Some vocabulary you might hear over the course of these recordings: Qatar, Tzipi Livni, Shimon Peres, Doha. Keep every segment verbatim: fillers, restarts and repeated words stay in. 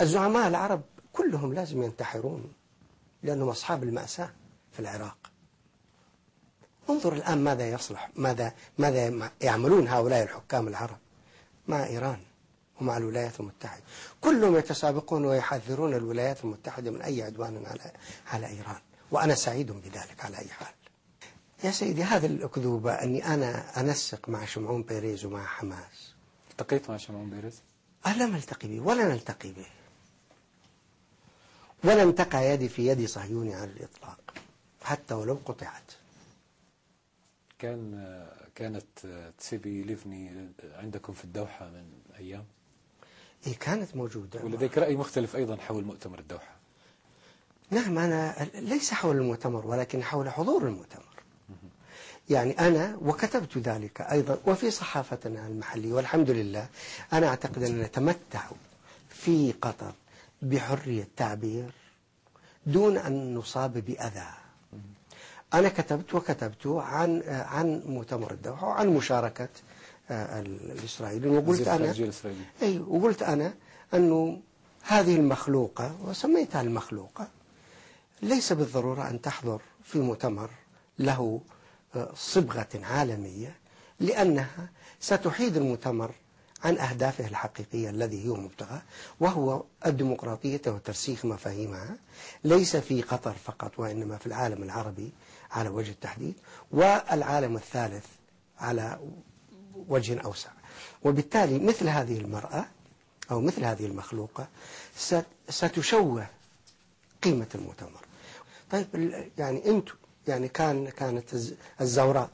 الزعماء العرب كلهم لازم ينتحرون لأنهم أصحاب المأساة في العراق. انظر الآن ماذا يصلح، ماذا ماذا يعملون هؤلاء الحكام العرب مع إيران ومع الولايات المتحدة. كلهم يتسابقون ويحذرون الولايات المتحدة من أي عدوان على على إيران، وأنا سعيد بذلك على أي حال. يا سيدي، هذه الأكذوبة أني أنا أنسق مع شمعون بيريز ومع حماس. التقيت مع شمعون بيريز؟ لم ألتقي به ولا نلتقي به، ولن تقع يدي في يد صهيوني على الإطلاق حتى ولو قطعت. كان كانت تسيبي ليفني عندكم في الدوحة من أيام؟ إيه كانت موجودة، ولديك رأي مختلف أيضا حول مؤتمر الدوحة. نعم، أنا ليس حول المؤتمر ولكن حول حضور المؤتمر. يعني أنا وكتبت ذلك أيضا وفي صحافتنا المحلية، والحمد لله أنا أعتقد أن نتمتع في قطر بحرية تعبير دون أن نصاب بأذى. أنا كتبت وكتبت عن عن مؤتمر الدوحة وعن مشاركة الإسرائيليين، وقلت أنا أي وقلت أنا أنه هذه المخلوقة، وسميتها المخلوقة، ليس بالضرورة أن تحضر في مؤتمر له صبغة عالمية، لأنها ستحيد المؤتمر عن أهدافه الحقيقية الذي هو مبتغى، وهو الديمقراطية وترسيخ مفاهيمها، ليس في قطر فقط وإنما في العالم العربي على وجه التحديد، والعالم الثالث على وجه أوسع. وبالتالي مثل هذه المرأة أو مثل هذه المخلوقة ستشوه قيمة المؤتمر. طيب، يعني أنتم يعني كان كانت الزوراء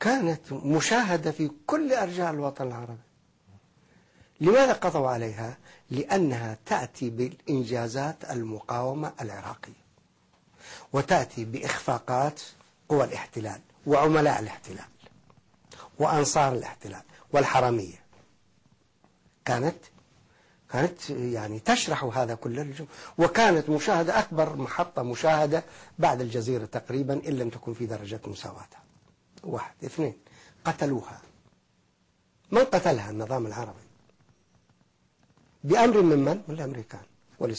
كانت مشاهدة في كل أرجاء الوطن العربي. لماذا قضوا عليها؟ لأنها تأتي بالإنجازات المقاومة العراقية، وتأتي بإخفاقات قوى الاحتلال وعملاء الاحتلال وأنصار الاحتلال والحرامية. كانت كانت يعني تشرح هذا كله، وكانت مشاهدة أكبر محطة مشاهدة بعد الجزيرة تقريبا، إن لم تكن في درجة مساواتها. واحد، اثنين، قتلوها. من قتلها؟ النظام العربي بأمر من من؟ من الأمريكان.